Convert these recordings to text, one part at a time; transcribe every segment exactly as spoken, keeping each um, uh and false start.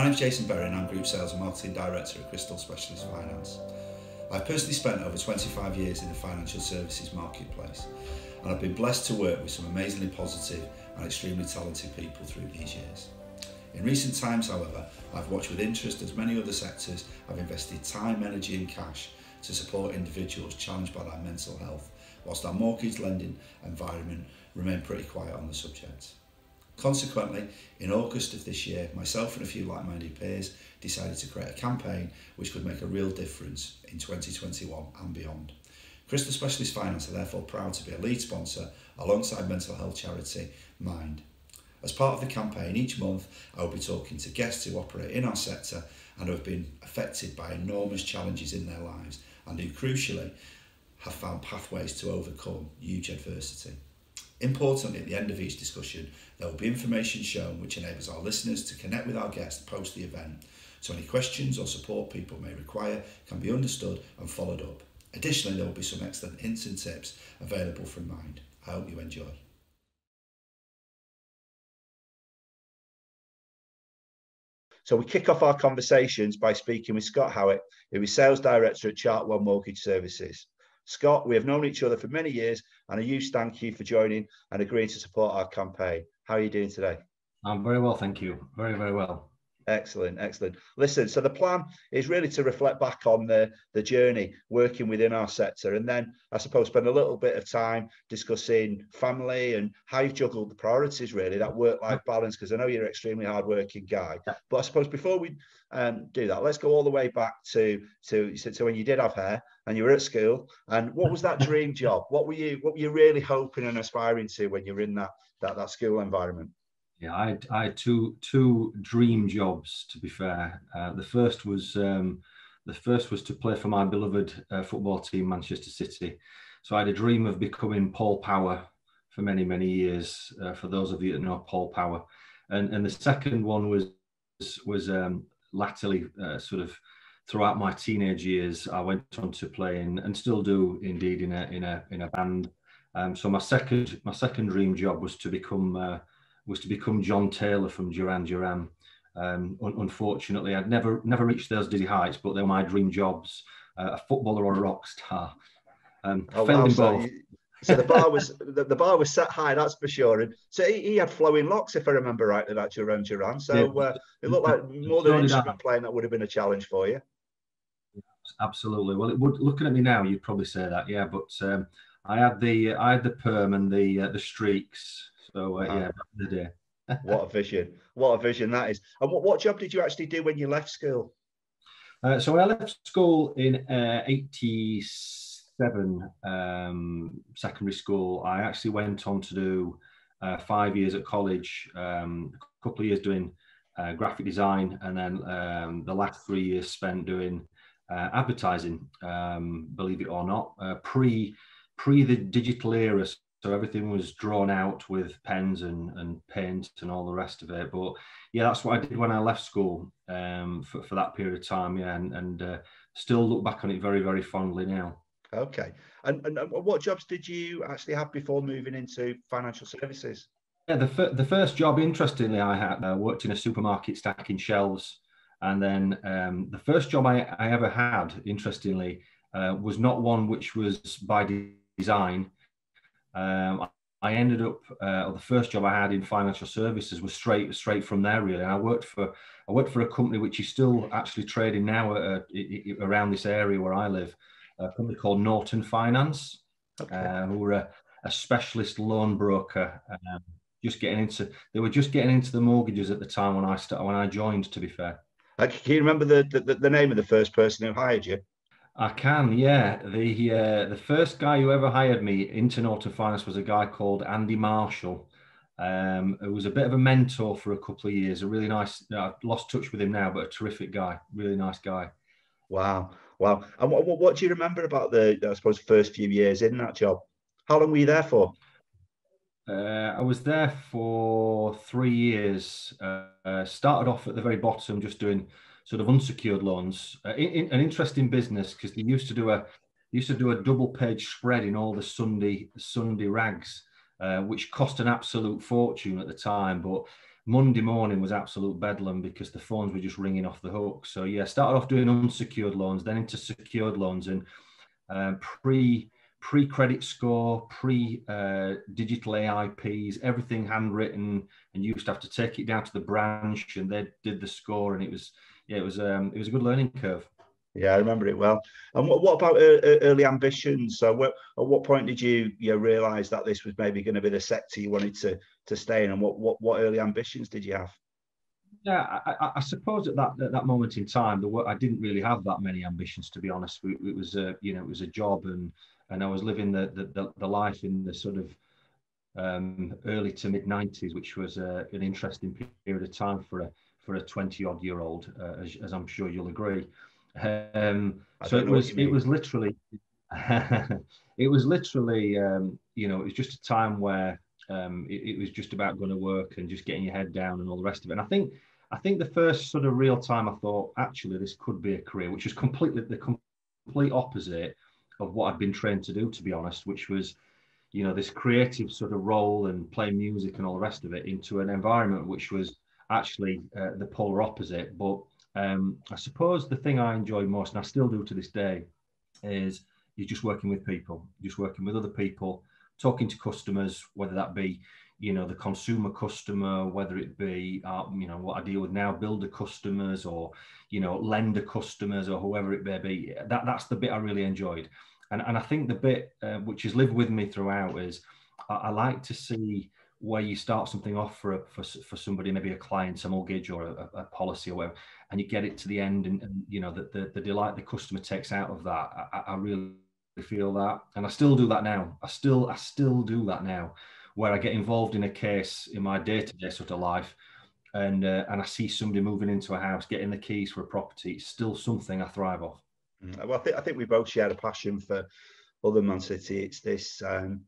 My name's Jason Berry and I'm Group Sales and Marketing Director at Crystal Specialist Finance. I've personally spent over twenty-five years in the financial services marketplace, and I've been blessed to work with some amazingly positive and extremely talented people through these years. In recent times, however, I've watched with interest as many other sectors have invested time, energy and cash to support individuals challenged by their mental health, whilst our mortgage lending environment remained pretty quiet on the subject. Consequently, in August of this year, myself and a few like-minded peers decided to create a campaign which could make a real difference in twenty twenty-one and beyond. Crystal Specialist Finance are therefore proud to be a lead sponsor alongside mental health charity Mind. As part of the campaign, each month I will be talking to guests who operate in our sector and who have been affected by enormous challenges in their lives and who, crucially, have found pathways to overcome huge adversity. Importantly, at the end of each discussion, there will be information shown which enables our listeners to connect with our guests post the event, so any questions or support people may require can be understood and followed up. Additionally, there will be some excellent hints and tips available from Mind. I hope you enjoy. So we kick off our conversations by speaking with Scott Howitt, who is Sales Director at Chartwell Mortgage Services. Scott, we have known each other for many years, and a huge thank you for joining and agreeing to support our campaign. How are you doing today? I'm very well, thank you. Very, very well. Excellent, excellent. Listen, so the plan is really to reflect back on the, the journey working within our sector, and then I suppose spend a little bit of time discussing family and how you've juggled the priorities, really, that work-life balance, because I know you're an extremely hard-working guy. But I suppose before we um, do that, let's go all the way back to, to, to when you did have hair and you were at school. And what was that dream job? What were you what were you really hoping and aspiring to when you were in that, that, that school environment? Yeah, I, I had two two dream jobs, to be fair. Uh, the first was um, the first was to play for my beloved uh, football team, Manchester City. So I had a dream of becoming Paul Power for many many years. Uh, for those of you that know Paul Power, and and the second one was was um, latterly uh, sort of throughout my teenage years, I went on to play in, and still do indeed, in a in a in a band. Um, so my second my second dream job was to become. Uh, was to become John Taylor from Duran Duran. Um, un unfortunately, I'd never never reached those dizzy heights, but they were my dream jobs, uh, a footballer or a rock star. Um, oh, wow, so, you, so the bar was the, the bar was set high, that's for sure. And so he, he had flowing locks, if I remember rightly, that Duran Duran. So yeah. uh, it looked like more than an instrument playing, that would have been a challenge for you. Absolutely. Well, it would. Looking at me now, you'd probably say that, yeah. But um, I had the I had the perm and the uh, the streaks. So uh, wow. Yeah, back in the day. What a vision! What a vision that is. And what, what job did you actually do when you left school? Uh, so I left school in uh, eighty-seven, um, secondary school. I actually went on to do uh, five years at college, um, a couple of years doing uh, graphic design, and then um, the last three years spent doing uh, advertising. Um, believe it or not, uh, pre pre the digital era. So everything was drawn out with pens and, and paint and all the rest of it. But yeah, that's what I did when I left school um, for, for that period of time. Yeah, and, and uh, still look back on it very, very fondly now. Okay. And, and what jobs did you actually have before moving into financial services? Yeah, the, fir the first job, interestingly, I had uh, worked in a supermarket stacking shelves. And then um, the first job I, I ever had, interestingly, uh, was not one which was by design. Um, I ended up, uh, or the first job I had in financial services was straight straight from there, really. And I worked for I worked for a company which is still actually trading now uh, around this area where I live, a company called Norton Finance, okay. uh, who were a, a specialist loan broker. Um, just getting into they were just getting into the mortgages at the time when I start, when I joined. To be fair, uh, can you remember the, the the name of the first person who hired you? I can, yeah. The uh, the first guy who ever hired me into Norton Finance was a guy called Andy Marshall, um, who was a bit of a mentor for a couple of years. A really nice, I've lost touch with him now, but a terrific guy, really nice guy. Wow, wow. And what, what, what do you remember about the, I suppose, first few years in that job? How long were you there for? Uh, I was there for three years. Uh, uh, started off at the very bottom, just doing sort of unsecured loans, uh, in, in, an interesting business because they used to do a used to do a double page spread in all the Sunday Sunday rags, uh, which cost an absolute fortune at the time. But Monday morning was absolute bedlam because the phones were just ringing off the hook. So yeah, started off doing unsecured loans, then into secured loans, and uh, pre pre credit score, pre uh, digital A I Ps, everything handwritten, and you used to have to take it down to the branch, and they did the score, and it was yeah, it was um, it was a good learning curve. Yeah, I remember it well. And what, what about uh, early ambitions? So what, at what point did you, you know, realise that this was maybe going to be the sector you wanted to, to stay in? And what, what, what early ambitions did you have? Yeah, I, I suppose at that, at that moment in time, the, I didn't really have that many ambitions, to be honest. It, it was a, you know, it was a job, and, and I was living the, the, the life in the sort of um, early to mid nineties, which was uh, an interesting period of time for a, for a twenty odd year old, uh, as, as I'm sure you'll agree. Um, so it was, it was literally, it was literally, um, you know, it was just a time where um, it, it was just about going to work and just getting your head down and all the rest of it. And I think, I think the first sort of real time I thought, actually, this could be a career, which is completely the complete opposite of what I'd been trained to do, to be honest, which was, you know, this creative sort of role and playing music and all the rest of it, into an environment which was actually uh, the polar opposite. But Um, I suppose the thing I enjoy most, and I still do to this day, is you're just working with people, just working with other people, talking to customers, whether that be, you know, the consumer customer, whether it be, uh, you know, what I deal with now, builder customers, or, you know, lender customers, or whoever it may be. That, that's the bit I really enjoyed. And, and I think the bit uh, which has lived with me throughout is I, I like to see where you start something off for, a, for for somebody, maybe a client, a mortgage, or a, a policy or whatever, and you get it to the end, and, and you know, the, the, the delight the customer takes out of that, I, I really feel that. And I still do that now. I still I still do that now, where I get involved in a case in my day-to-day sort of life, and, uh, and I see somebody moving into a house, getting the keys for a property. It's still something I thrive off. Mm. Well, I think, I think we both share a passion for other Man City. It's this... Um,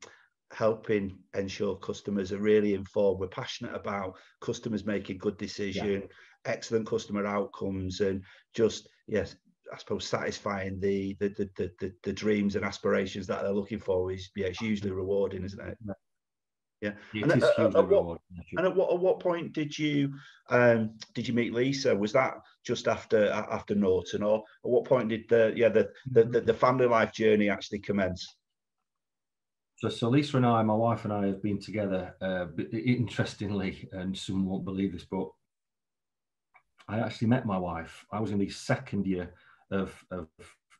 helping ensure customers are really informed. We're passionate about customers making good decisions, yeah. excellent customer outcomes, and just, yes, I suppose satisfying the the, the the the the dreams and aspirations that they're looking for is, yeah, it's hugely rewarding, isn't it? Yeah. It and, is at, at, at what, and at what at what point did you um did you meet Lisa? Was that just after after Norton, or at what point did the yeah the the, the, the family life journey actually commence? So, so Lisa and I, my wife and I, have been together, uh, interestingly, and some won't believe this, but I actually met my wife. I was in the second year of, of,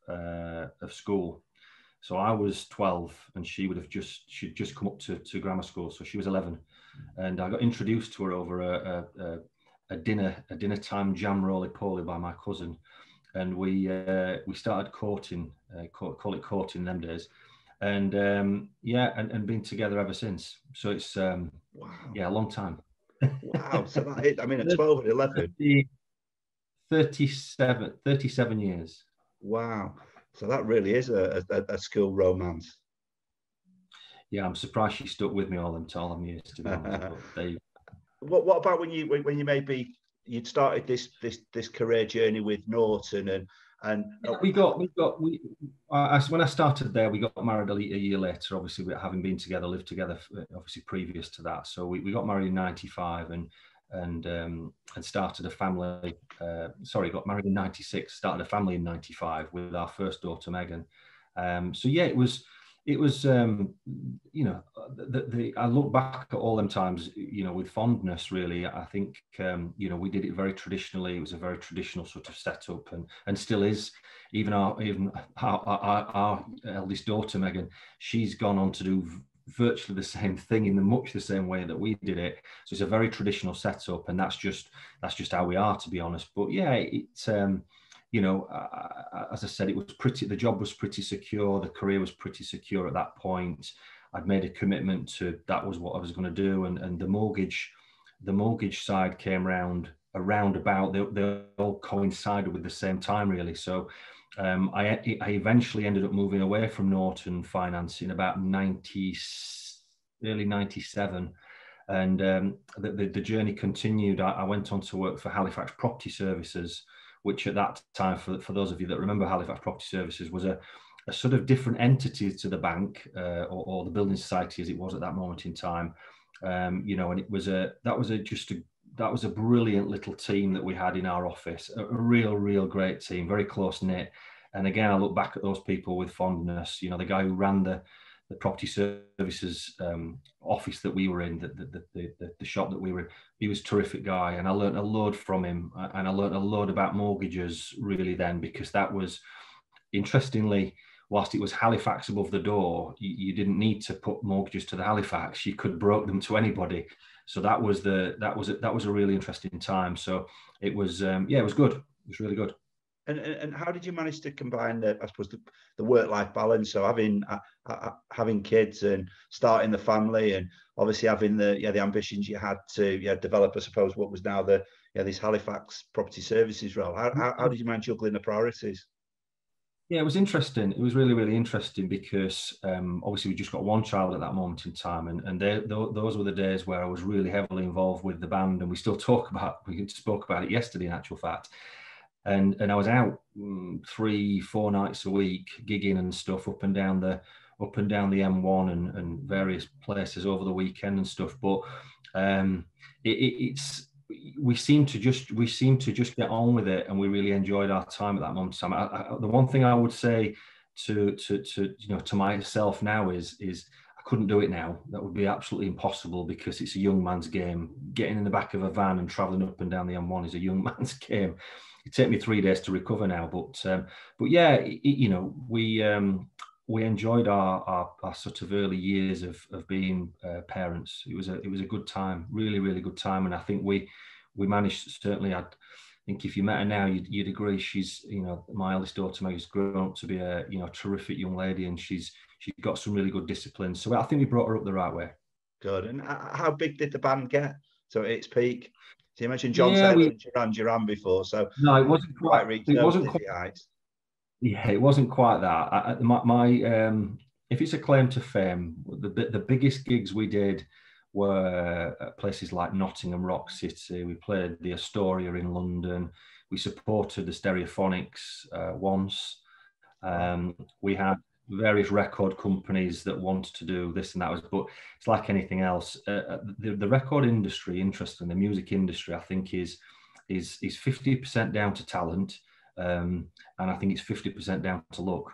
uh, of school. So I was twelve, and she would have just, she'd just come up to, to grammar school. So she was eleven. And I got introduced to her over a, a, a dinner, a dinner time jam roly-poly by my cousin. And we, uh, we started courting, uh, call, call it courting them days. And um, yeah, and, and been together ever since. So it's, um, wow. yeah, a long time. Wow. So that is, I mean, at twelve and eleven. thirty-seven, thirty-seven years. Wow. So that really is a, a, a school romance. Yeah, I'm surprised she stuck with me all them, all them years, to be honest. they... What, what about when you, when you maybe, you'd started this, this, this career journey with Norton, and, And yeah, we got, we got, we, I, when I started there, we got married a year later, obviously, having been together, lived together, obviously, previous to that. So we, we got married in ninety-five, and, and, um, and started a family, uh, sorry, got married in ninety-six, started a family in ninety-five with our first daughter, Megan. Um, so yeah, it was, it was, um, you know, the, the, I look back at all them times, you know, with fondness, really. I think, um, you know, we did it very traditionally. It was a very traditional sort of setup, and, and still is. Even our, even our, our, our eldest daughter, Megan, she's gone on to do virtually the same thing in the much the same way that we did it. So it's a very traditional setup, and that's just, that's just how we are, to be honest. But yeah, it's, um, you know, uh, as I said, it was pretty, the job was pretty secure. The career was pretty secure at that point. I'd made a commitment to, that was what I was going to do. And, and the mortgage, the mortgage side came round, around about, they, they all coincided with the same time, really. So um, I, I eventually ended up moving away from Norton Finance in about ninety, early ninety-seven. And um, the, the, the journey continued. I, I went on to work for Halifax Property Services, which at that time, for, for those of you that remember Halifax Property Services, was a, a sort of different entity to the bank, uh, or, or the building society as it was at that moment in time. Um, you know, and it was a, that was a, just a, that was a brilliant little team that we had in our office, a, a real, real great team, very close-knit. And again, I look back at those people with fondness. You know, the guy who ran the, the property services um, office that we were in, the, the, the, the, the shop that we were in, he was a terrific guy. And I learned a load from him. And I learned a load about mortgages really then, because that was, interestingly, whilst it was Halifax above the door, you, you didn't need to put mortgages to the Halifax. You could broke them to anybody. So that was the that was a, that was a really interesting time. So it was um, yeah, it was good. It was really good. And and how did you manage to combine the I suppose the, the work life balance? So having uh, uh, having kids and starting the family, and obviously having the yeah the ambitions you had to yeah develop, I suppose, what was now the yeah this Halifax Property Services role. How how, how did you manage juggling the priorities? Yeah, it was interesting. It was really, really interesting because um, obviously we just got one child at that moment in time, and and they, th those were the days where I was really heavily involved with the band, and we still talk about we spoke about it yesterday, in actual fact. And and I was out um, three, four nights a week gigging and stuff up and down the up and down the M one and and various places over the weekend and stuff. But um, it, it, it's. we seemed to just we seemed to just get on with it, and we really enjoyed our time at that moment. So I, I, the one thing I would say to to to you know to myself now is is I couldn't do it now. That would be absolutely impossible, because it's a young man's game. Getting in the back of a van and traveling up and down the M one is a young man's game. It took me three days to recover now, but um, but yeah, it, you know we um, we enjoyed our, our our sort of early years of of being uh, parents. It was a it was a good time, really really good time, and I think we we managed. Certainly, I think if you met her now, you'd, you'd agree. She's you know my eldest daughter Megan's grown up to be a you know terrific young lady, and she's she's got some really good discipline. So I think we brought her up the right way. Good. And how big did the band get? So at its peak. So you mentioned John Taylor yeah, and Duran Duran before. So no, it wasn't quite. It wasn't quite. quite Yeah, it wasn't quite that. I, my, my um, if it's a claim to fame, the the biggest gigs we did were at places like Nottingham Rock City. We played the Astoria in London. We supported the Stereophonics uh, once. Um, we had various record companies that wanted to do this and that was, but it's like anything else. Uh, the the record industry, interesting, the music industry, I think is is is fifty percent down to talent. Um, and I think it's fifty percent down to luck,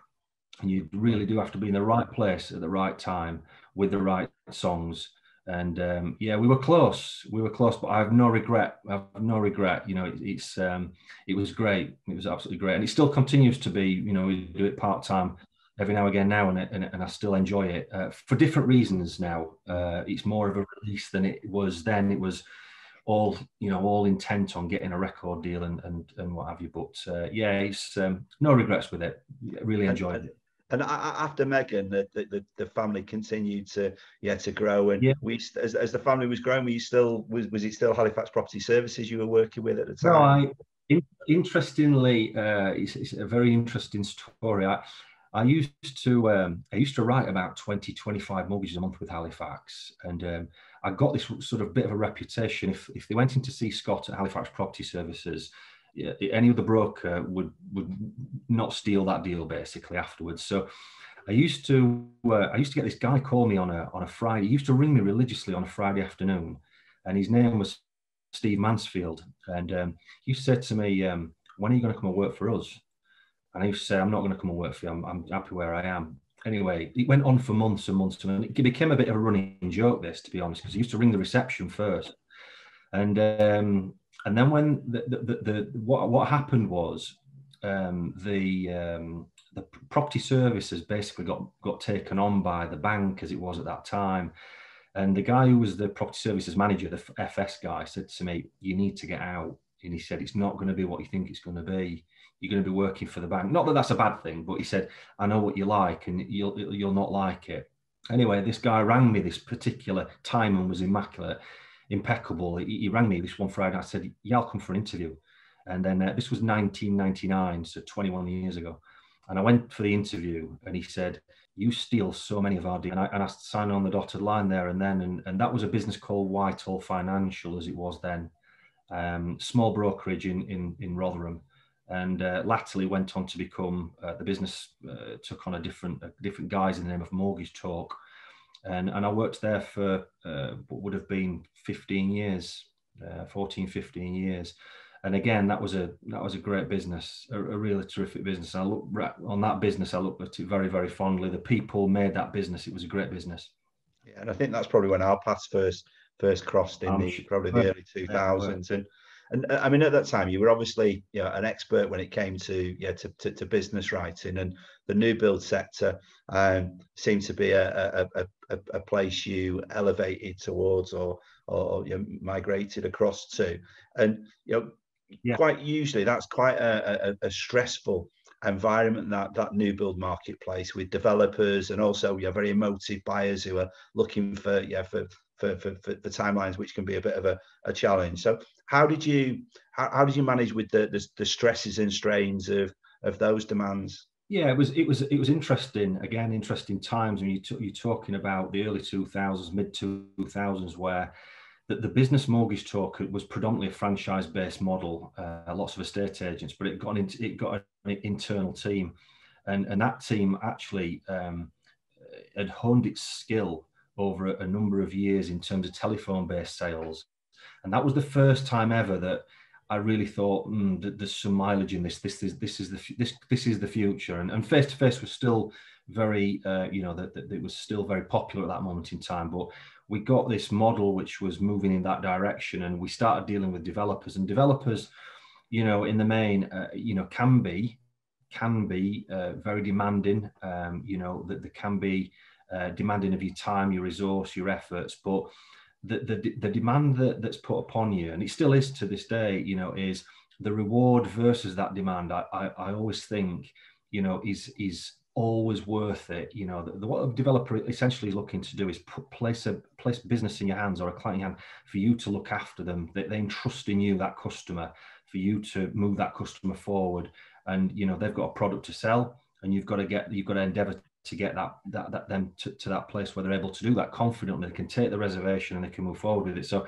and you really do have to be in the right place at the right time with the right songs. And um, yeah, we were close, we were close, but I have no regret. I have no regret. You know, it, it's um, it was great. It was absolutely great, and it still continues to be. You know, we do it part time every now and again now, and and, and I still enjoy it uh, for different reasons now. Uh, it's more of a release than it was then. It was. All you know, all intent on getting a record deal and and, and what have you. But uh, yeah, it's um, no regrets with it. Really enjoyed and, it. And after Megan, the, the the family continued to yeah to grow. And yeah. we as as the family was growing, were you still was was it still Halifax Property Services you were working with at the time? No, I in, interestingly, uh, it's, it's a very interesting story. I, I used to um, I used to write about twenty, twenty-five mortgages a month with Halifax, and um, I got this sort of bit of a reputation. If if they went in to see Scott at Halifax Property Services, yeah, any other broker would would not steal that deal basically afterwards. So I used to uh, I used to get this guy call me on a on a Friday. He used to ring me religiously on a Friday afternoon, and his name was Steve Mansfield, and um, he said to me, um, "When are you going to come and work for us?" And he said, "I'm not going to come and work for you. I'm, I'm happy where I am." Anyway, it went on for months and months, and it became a bit of a running joke. This, to be honest, because he used to ring the reception first, and um, and then when the the, the, the what what happened was um, the um, the property services basically got got taken on by the bank as it was at that time, and the guy who was the property services manager, the F S guy, said to me, "You need to get out," and he said, "It's not going to be what you think it's going to be. You're going to be working for the bank." Not that that's a bad thing, but he said, "I know what you like, and you'll you'll not like it." Anyway, this guy rang me this particular time and was immaculate, impeccable. He, he rang me this one Friday. I said, "Yeah, I'll come for an interview." And then uh, this was nineteen ninety-nine, so twenty-one years ago. And I went for the interview, and he said, "You steal so many of our deals." And I, and I signed on the dotted line there and then. And, and that was a business called Whitehall Financial, as it was then. Um, small brokerage in, in, in Rotherham. And uh, latterly went on to become uh, the business uh, took on a different a different guise in the name of Mortgage Talk, and and I worked there for uh, what would have been fifteen years, uh, fourteen, fifteen years. And again, that was a that was a great business, a, a really terrific business. I look on that business, I looked at it very, very fondly. The people made that business. It was a great business. Yeah, and I think that's probably when our paths first first crossed in the, probably the early two thousands. And and I mean, at that time, you were obviously you know, an expert when it came to yeah to, to, to business writing, and the new build sector um, seemed to be a a, a a place you elevated towards or or you know, migrated across to, and you know. Yeah. Quite usually that's quite a, a, a stressful environment, that that new build marketplace, with developers and also your yeah, very emotive buyers who are looking for yeah for for for, for the timelines, which can be a bit of a, a challenge. So how did you how, how did you manage with the, the the stresses and strains of of those demands? Yeah, it was it was it was interesting, again, interesting times. I mean, you you're talking about the early two thousands, mid two thousands, where that the business mortgage talk was predominantly a franchise-based model, uh, lots of estate agents, but it got an, it got an internal team, and and that team actually um, had honed its skill over a, a number of years in terms of telephone-based sales, and that was the first time ever that I really thought mm, there's some mileage in this. This is this is the this this is the future, and and face-to-face was still very uh, you know that it was still very popular at that moment in time, but we got this model which was moving in that direction, and we started dealing with developers. And developers, you know, in the main, uh, you know, can be, can be uh, very demanding. Um, you know, that they can be uh, demanding of your time, your resource, your efforts. But the the, the demand that, that's put upon you, and it still is to this day, you know, is the reward versus that demand. I I, I always think, you know, is is. always worth it. You know, the, the, what a developer essentially is looking to do is put, place a place business in your hands, or a client in your hand, for you to look after them. They, they entrust in you that customer, for you to move that customer forward. And you know, they've got a product to sell, and you've got to get you've got to endeavour to get that that, that them to, to that place where they're able to do that confidently. They can take the reservation and they can move forward with it. So,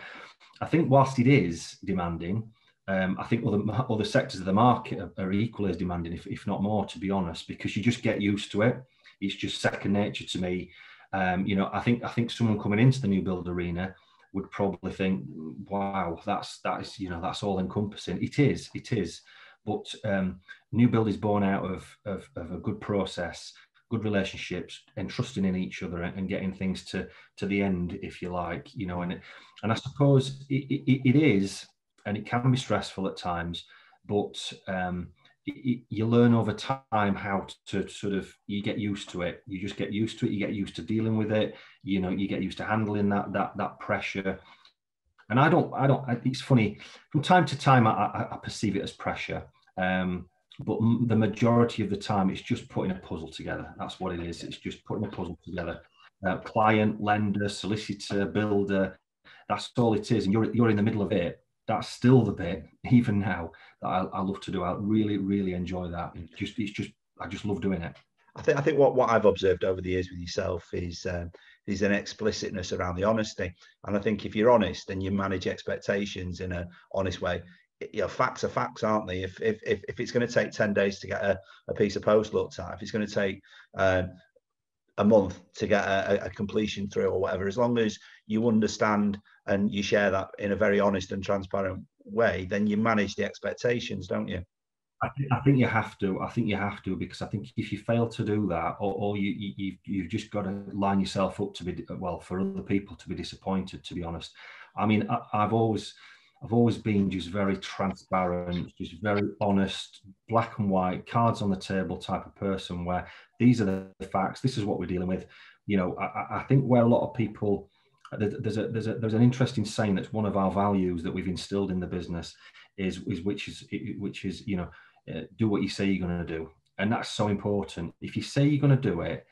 I think whilst it is demanding, Um, I think other, other sectors of the market are, are equally as demanding, if, if not more, to be honest, because you just get used to it. It's just second nature to me. Um, you know, I think I think someone coming into the new build arena would probably think, "Wow, that's that is you know that's all encompassing." It is, it is. But um, new build is born out of, of of a good process, good relationships, and trusting in each other, and, and getting things to to the end, if you like. You know, and and I suppose it, it, it is. And it can be stressful at times, but um, it, it, you learn over time how to, to sort of, you get used to it. You just get used to it. You get used to dealing with it. You know, you get used to handling that that that pressure. And I don't, I don't. It's funny. From time to time, I, I, I perceive it as pressure, um, but m- the majority of the time, it's just putting a puzzle together. That's what it is. It's just putting a puzzle together. Uh, client, lender, solicitor, builder. That's all it is. And you're you're in the middle of it. That's still the bit, even now, that I, I love to do. I really, really enjoy that. It's just, it's just, I just love doing it. I think, I think what, what I've observed over the years with yourself is um, is an explicitness around the honesty. And I think if you're honest and you manage expectations in an honest way, it, you know, facts are facts, aren't they? If if if, if it's going to take ten days to get a, a piece of post looked at, if it's going to take um, a month to get a, a completion through or whatever, as long as you understand and you share that in a very honest and transparent way, then you manage the expectations, don't you? I, th- I think you have to. I think you have to, because I think if you fail to do that, or, or you, you, you've, you've just got to line yourself up to be, well, for other people to be disappointed, to be honest. I mean, I, I've always... I've always been just very transparent, just very honest, black and white, cards on the table type of person, where these are the facts, this is what we're dealing with. You know, I, I think where a lot of people, there's a there's a there's an interesting saying that's one of our values that we've instilled in the business, is is which is which is you know, uh, do what you say you're going to do, and that's so important. If you say you're going to do it,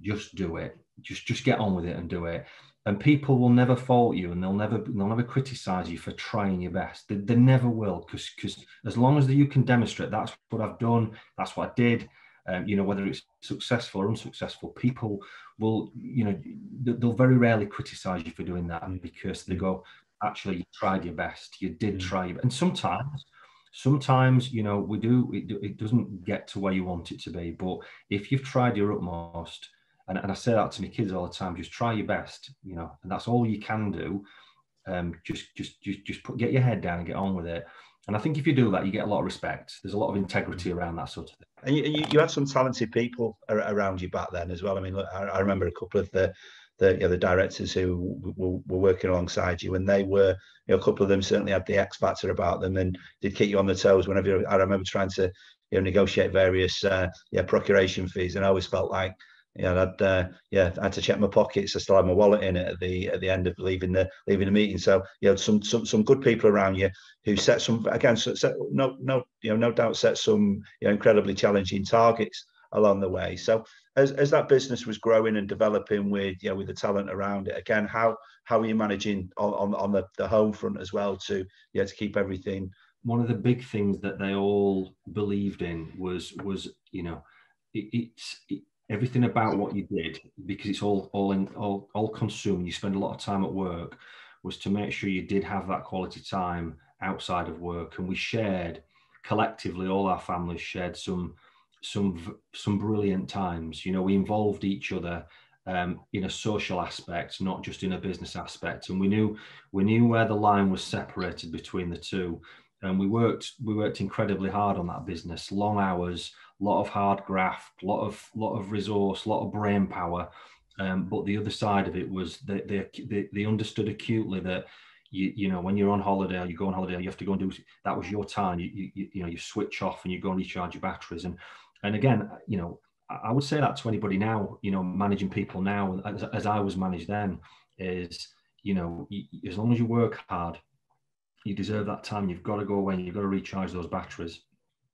just do it. Just just get on with it and do it. And people will never fault you, and they'll never they'll never criticize you for trying your best. They, they never will, because because as long as you can demonstrate that's what I've done, that's what I did, um, you know, whether it's successful or unsuccessful, people will, you know, they'll very rarely criticize you for doing that, and because they go, actually, you tried your best, you did try your best. And sometimes, sometimes, you know, we do, it, it doesn't get to where you want it to be, but if you've tried your utmost. And, and I say that to my kids all the time, just try your best, you know, and that's all you can do. um, just, just, just, just put, get your head down and get on with it. And I think if you do that, you get a lot of respect. There's a lot of integrity around that sort of thing. And you, you had some talented people around you back then as well. I mean, look, I remember a couple of the the, you know, the directors who were, were working alongside you, and they were, you know, a couple of them certainly had the X factor about them and did keep you on the toes whenever. I remember trying to, you know, negotiate various uh, yeah procuration fees, and I always felt like, you know, I'd uh, yeah, I had to check my pockets. I still had my wallet in it at the at the end of leaving the leaving the meeting. So, you know, some some some good people around you who set some, again, set, no no you know no doubt set some, you know, incredibly challenging targets along the way. So as as that business was growing and developing with, you know, with the talent around it, again, how how are you managing on on, on the, the home front as well to yeah to keep everything? One of the big things that they all believed in was was you know it, it's it, everything about what you did, because it's all all in all all consumed, you spend a lot of time at work, was to make sure you did have that quality time outside of work. And we shared collectively, all our families shared some some some brilliant times. You know, we involved each other um in a social aspect, not just in a business aspect, and we knew we knew where the line was separated between the two. And we worked we worked incredibly hard on that business, long hours, a lot of hard graft, a lot of lot of resource, a lot of brain power. Um, but the other side of it was they they they, they understood acutely that you you know when you're on holiday or you go on holiday, you have to go and do, that was your time. You you you know you switch off and you go and recharge your batteries. And and again, you know, I would say that to anybody now, you know, managing people now as, as I was managed then, is, you know, as long as you work hard, you deserve that time. You've got to go away and you've got to recharge those batteries.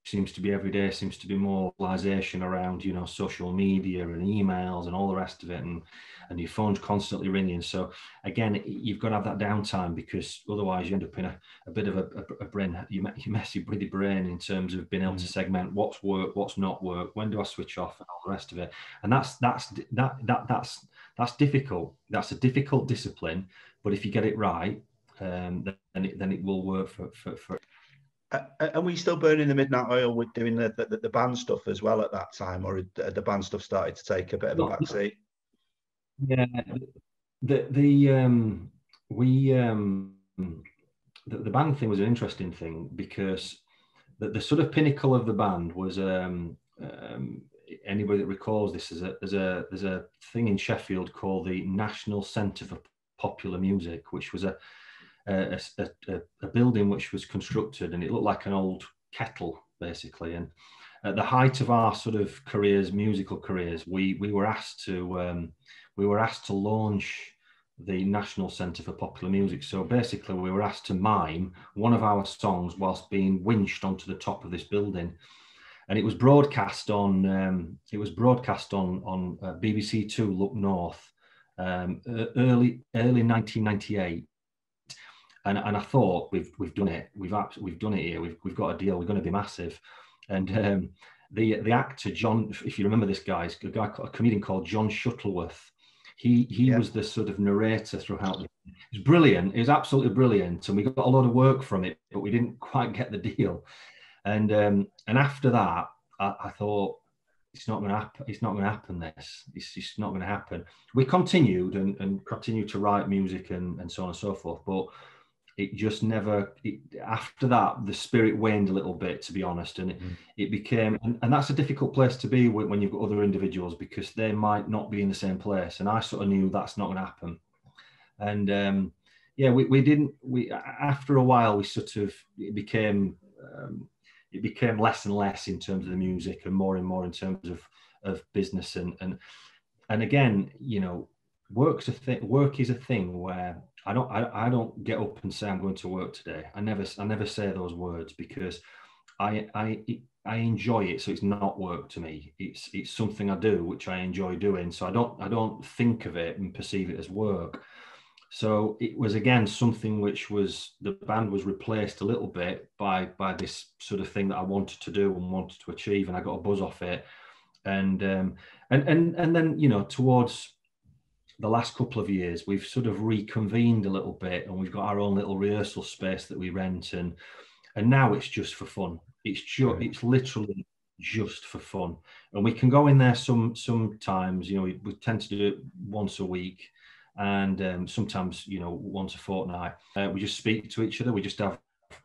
Seems to be every day, seems to be more mobilization around, you know, social media and emails and all the rest of it. And, and your phone's constantly ringing. So again, you've got to have that downtime, because otherwise you end up in a, a bit of a, a, a brain, you mess with your brain in terms of being able to segment what's work, what's not work, when do I switch off and all the rest of it. And that's, that's, that, that, that's, that's difficult. That's a difficult discipline, but if you get it right, um, then it, then it will work for, for, for. Uh, and were you still burning the midnight oil with doing the, the, the band stuff as well at that time, or had the band stuff started to take a bit of a backseat? Yeah, the the um, we um, the, the band thing was an interesting thing, because the, the sort of pinnacle of the band was um, um, anybody that recalls this, is a there's a there's a thing in Sheffield called the National Centre for Popular Music, which was a A, a, a building which was constructed, and it looked like an old kettle basically. And at the height of our sort of careers, musical careers, we we were asked to um, we were asked to launch the National Centre for Popular Music. So basically, we were asked to mime one of our songs whilst being winched onto the top of this building, and it was broadcast on um, it was broadcast on on uh, B B C Two Look North, um, early early nineteen ninety-eight. And, and I thought we've we've done it we've we've done it here we've we've got a deal, we're going to be massive. And um, the the actor John, if you remember this guy, a guy a comedian called John Shuttleworth, he he yeah. was the sort of narrator throughout. It was brilliant, it was absolutely brilliant, and we got a lot of work from it, but we didn't quite get the deal. And um, and after that, I, I thought it's not going to happen. It's not going to happen. This it's just not going to happen. We continued and and continued to write music and and so on and so forth, but it just never, it, after that, the spirit waned a little bit, to be honest. And it, mm. it became, and, and that's a difficult place to be when, when you've got other individuals, because they might not be in the same place. And I sort of knew that's not going to happen. And um, yeah, we, we didn't, we, after a while, we sort of, it became, um, it became less and less in terms of the music and more and more in terms of, of business. And, and, and again, you know, work's a thing, work is a thing where, I don't. I, I don't get up and say I'm going to work today. I never. I never say those words, because I. I. I enjoy it. So it's not work to me. It's. It's something I do, which I enjoy doing. So I don't. I don't think of it and perceive it as work. So it was again something which was, the band was replaced a little bit by by this sort of thing that I wanted to do and wanted to achieve, and I got a buzz off it. And um, and and and then you know towards. the last couple of years, we've sort of reconvened a little bit, and we've got our own little rehearsal space that we rent, and and now it's just for fun. It's just, right. It's literally just for fun, and we can go in there some sometimes. You know, we, we tend to do it once a week, and um, sometimes, you know, once a fortnight. Uh, we just speak to each other. We just have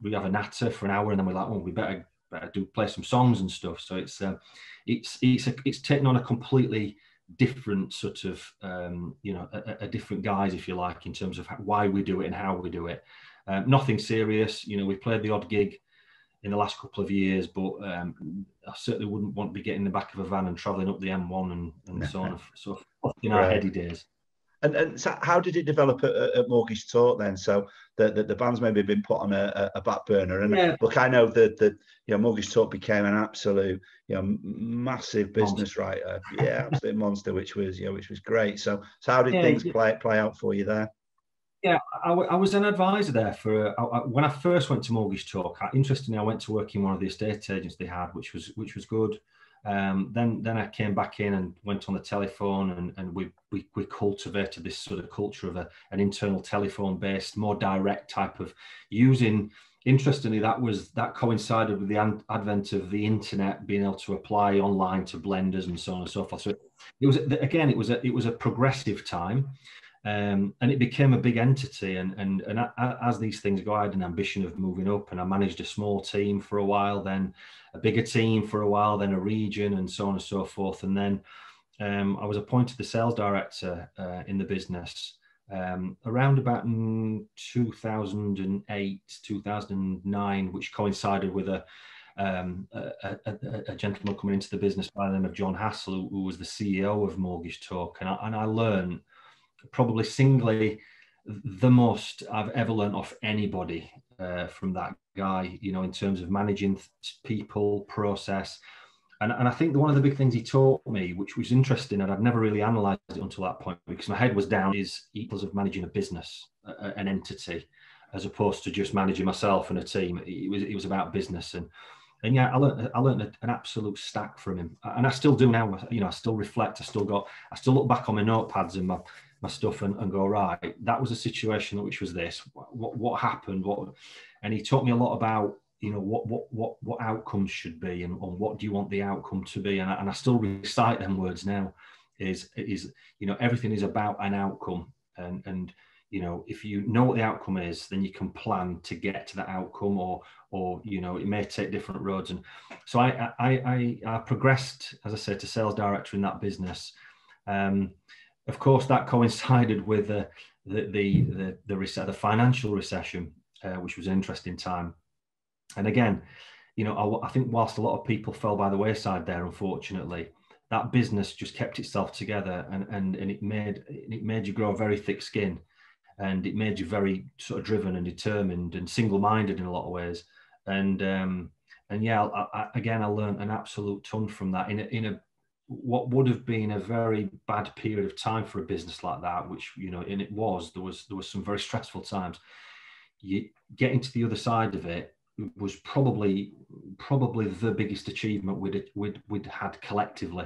we have a natter for an hour, and then we're like, oh, we better better do play some songs and stuff. So it's um, it's it's a, it's taken on a completely different sort of um, you know a, a different guise, if you like, in terms of why we do it and how we do it. Um, nothing serious, you know. We've played the odd gig in the last couple of years, but um, I certainly wouldn't want to be getting in the back of a van and travelling up the M one and, and so on, so in our right. heady days. And, and so how did it develop at, at Mortgage Talk then? So the, the, the band's maybe been put on a, a back burner. And yeah. Look, I know that the you know Mortgage Talk became an absolute you know massive business monster. Right? Uh, yeah, absolute monster, which was you know, which was great. So so how did yeah, things yeah. play play out for you there? Yeah, I, I was an advisor there for uh, I, when I first went to Mortgage Talk. I, interestingly, I went to work in one of the estate agents they had, which was which was good. Um, then then I came back in and went on the telephone, and, and we, we we cultivated this sort of culture of a, an internal telephone based, more direct type of using. Interestingly, that was that coincided with the an, advent of the internet, being able to apply online to blenders and so on and so forth. So it was again, it was a, it was a progressive time. Um, and it became a big entity, and and and I, I, as these things go, I had an ambition of moving up, and I managed a small team for a while, then a bigger team for a while, then a region, and so on and so forth. And then um, I was appointed the sales director uh, in the business um, around about in two thousand eight, two thousand nine, which coincided with a, um, a, a, a gentleman coming into the business by the name of John Hassel, who, who was the C E O of Mortgage Talk, and I, and I learned. Probably singly the most I've ever learned off anybody uh, from that guy, you know, in terms of managing people, process. And, and I think one of the big things he taught me, which was interesting, and I've never really analysed it until that point, because my head was down, is equals of managing a business, a, an entity, as opposed to just managing myself and a team. It was, it was about business. And And yeah, I learned, I learned an absolute stack from him. And I still do now, you know, I still reflect, I still got, I still look back on my notepads and my, my stuff and, and go, right, that was a situation which was this, what, what happened, what, and he taught me a lot about, you know, what, what, what, what outcomes should be, and, and what do you want the outcome to be? And I, and I still recite them words now is, is, you know, everything is about an outcome, and, and, you know, if you know what the outcome is, then you can plan to get to that outcome, or, or you know, it may take different roads. And so I, I, I, I progressed, as I said, to sales director in that business. Um, of course, that coincided with uh, the the the the, rec the financial recession, uh, which was an interesting time. And again, you know, I, I think whilst a lot of people fell by the wayside there, unfortunately, that business just kept itself together, and and and it made it made you grow a very thick skin. And it made you very sort of driven and determined and single-minded in a lot of ways. And um, and yeah, I, I, again, I learned an absolute ton from that in a, in a what would have been a very bad period of time for a business like that, which, you know, and it was, there was, there was some very stressful times. You, getting to the other side of it was probably, probably the biggest achievement we'd, we'd, we'd had collectively.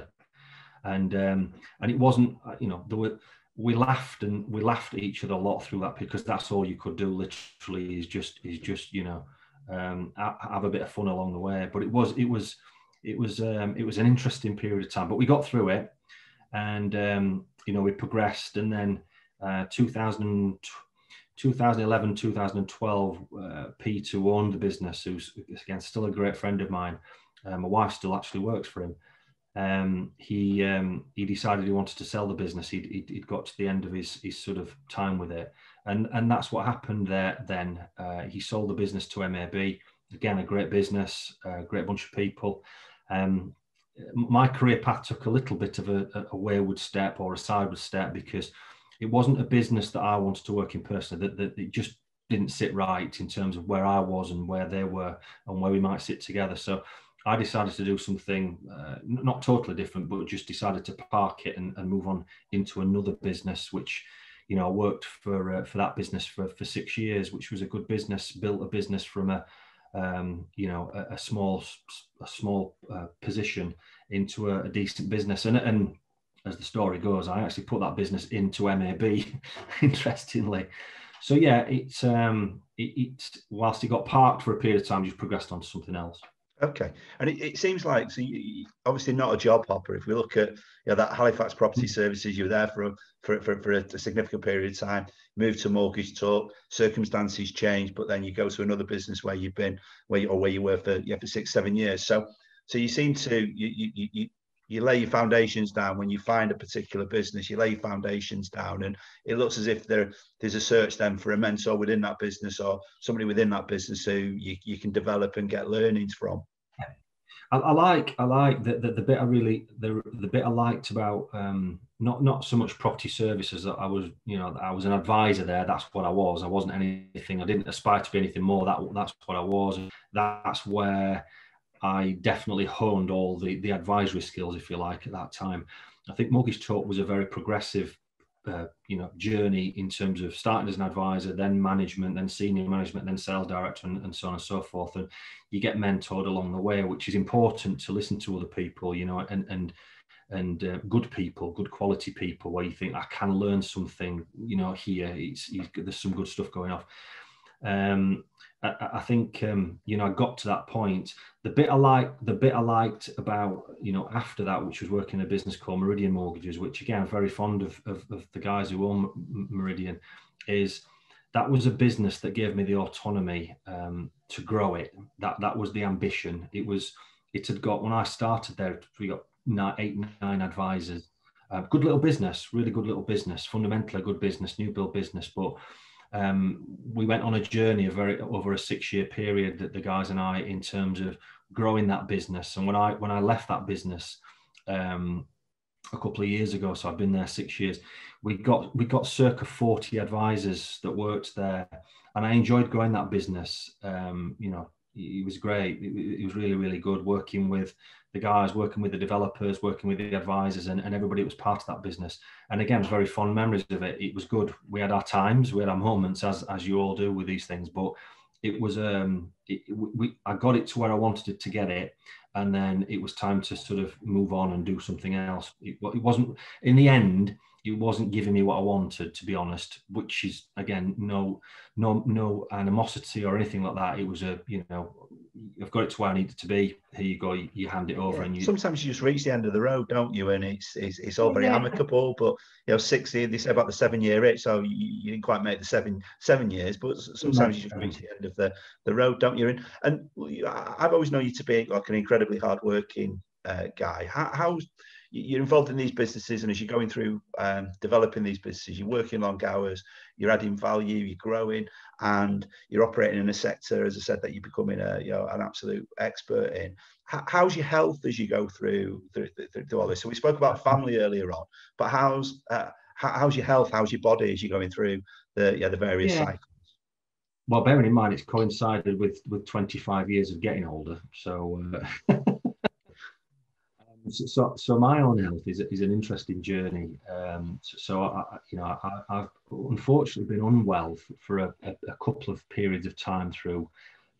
And, um, and it wasn't, you know, there were... We laughed and we laughed at each other a lot through that, because that's all you could do. Literally, is just is just you know um, have a bit of fun along the way. But it was it was it was um, it was an interesting period of time. But we got through it, and um, you know we progressed. And then uh, two thousand eleven, two thousand twelve, uh, Peter, who owned the business, who's again still a great friend of mine. Uh, my wife still actually works for him. Um, he um, he decided he wanted to sell the business. He'd, he'd, he'd got to the end of his, his sort of time with it, and and that's what happened there. Then uh, he sold the business to M A B. Again, a great business, a great bunch of people. Um, my career path took a little bit of a, a wayward step or a sideward step, because it wasn't a business that I wanted to work in personally. That, that it just didn't sit right in terms of where I was and where they were and where we might sit together. So I decided to do something uh, not totally different, but just decided to park it and, and move on into another business, which, you know, I worked for uh, for that business for, for six years, which was a good business, built a business from a, um, you know, a, a small a small uh, position into a, a decent business. And, and as the story goes, I actually put that business into M A B, interestingly. So, yeah, it's, um, it, it's whilst it got parked for a period of time, just progressed on to something else. Okay, and it, it seems like, so you, obviously not a job hopper. If we look at, you know, that Halifax Property Services, you were there for a, for for, for a significant period of time, moved to Mortgage Talk, circumstances change, but then you go to another business where you've been, where you, or where you were for yeah for six seven years. So so you seem to you you you you lay your foundations down when you find a particular business. You lay your foundations down, and it looks as if there there's a search then for a mentor within that business or somebody within that business who you you can develop and get learnings from. I, I like I like the, the the bit I really the the bit I liked about um, not not so much property services that I was you know I was an advisor there. That's what I was. I wasn't anything. I didn't aspire to be anything more. That that's what I was. That's where I definitely honed all the the advisory skills, if you like, at that time. I think Mortgage Talk was a very progressive uh, you know journey in terms of starting as an advisor, then management, then senior management, then sales director, and, and so on and so forth. And you get mentored along the way, which is important to listen to other people, you know, and and and uh, good people, good quality people, where you think I can learn something, you know, here. It's, it's there's some good stuff going off. Um, I, I think um, you know I got to that point. The bit I like, the bit I liked about you know after that, which was working in a business called Meridian Mortgages, which again I'm very fond of, of, of the guys who own Meridian, is that was a business that gave me the autonomy um, to grow it. That that was the ambition. It was it had got when I started there, we got nine, eight nine advisors. Uh, good little business, really good little business. Fundamentally a good business, new build business, but. Um, we went on a journey of very, over a six-year period that the guys and I, in terms of growing that business. And when I when I left that business um, a couple of years ago, so I've been there six years, we got we got circa forty advisors that worked there, and I enjoyed growing that business. Um, you know, it was great. It, it was really really good working with the guys, working with the developers, working with the advisors, and, and everybody was part of that business. And again, it was very fond memories of it. It was good. We had our times, we had our moments, as as you all do with these things. But it was um, it, we I got it to where I wanted it to get it, and then it was time to sort of move on and do something else. It, it wasn't in the end. It wasn't giving me what I wanted, to be honest. Which is again, no, no, no animosity or anything like that. It was a you know. I've got it to where I need it to be. Here you go. You hand it over, yeah. and you. Sometimes you just reach the end of the road, don't you? And it's it's, it's all very yeah. amicable. But you know, sixty. They say about the seven-year itch. So you, you didn't quite make the seven seven years. But sometimes you just reach the end of the the road, don't you? And and I've always known you to be like an incredibly hard-working uh, guy. How, how you're involved in these businesses, and as you're going through um, developing these businesses, you're working long hours. You're adding value. You're growing. And you're operating in a sector, as I said, that you're becoming a, you know, an absolute expert in. H how's your health as you go through through, through through all this? So we spoke about family earlier on, but how's uh, how's your health? How's your body as you're going through the yeah the various yeah. cycles? Well, bearing in mind it's coincided with with twenty-five years of getting older, so uh, so so my own health is is an interesting journey. Um, so, so I, you know I, I've unfortunately been unwell for a, a, a couple of periods of time through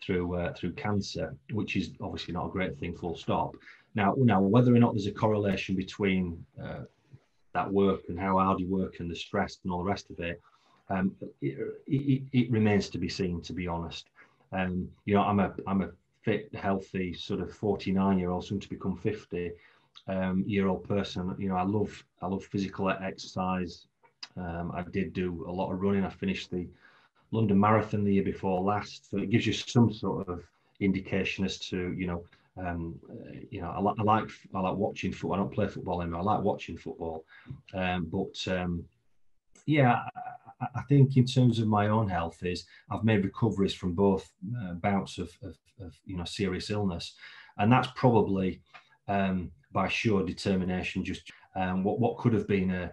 through uh, through cancer, which is obviously not a great thing, full stop. Now, now whether or not there's a correlation between uh, that work and how hard you work and the stress and all the rest of it, um, it, it, it remains to be seen, to be honest. Um, you know, I'm a I'm a fit, healthy sort of forty-nine-year-old, soon to become fifty um, year old person. You know, I love I love physical exercise. Um, I did do a lot of running. I finished the London Marathon the year before last, so it gives you some sort of indication as to you know, um, uh, you know, I, li I like I like watching football. I don't play football anymore. I like watching football, um, but um, yeah, I, I think in terms of my own health, is I've made recoveries from both uh, bouts of, of, of you know serious illness, and that's probably um, by sheer determination. Just um, what what could have been a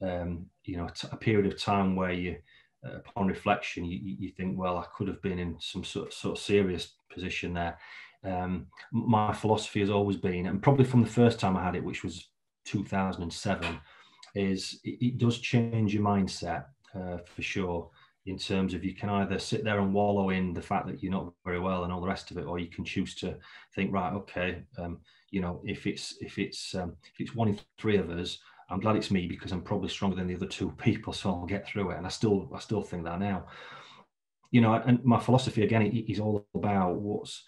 Um, you know, a period of time where you, uh, upon reflection, you, you think, well, I could have been in some sort of, sort of serious position there. Um, my philosophy has always been, and probably from the first time I had it, which was two thousand seven, is it, it does change your mindset uh, for sure, in terms of you can either sit there and wallow in the fact that you're not very well and all the rest of it, or you can choose to think, right, okay, um, you know, if it's, if it's, um, if it's one in three of us, I'm glad it's me, because I'm probably stronger than the other two people, so I'll get through it. And I still, I still think that now, you know. And my philosophy again is all about what's,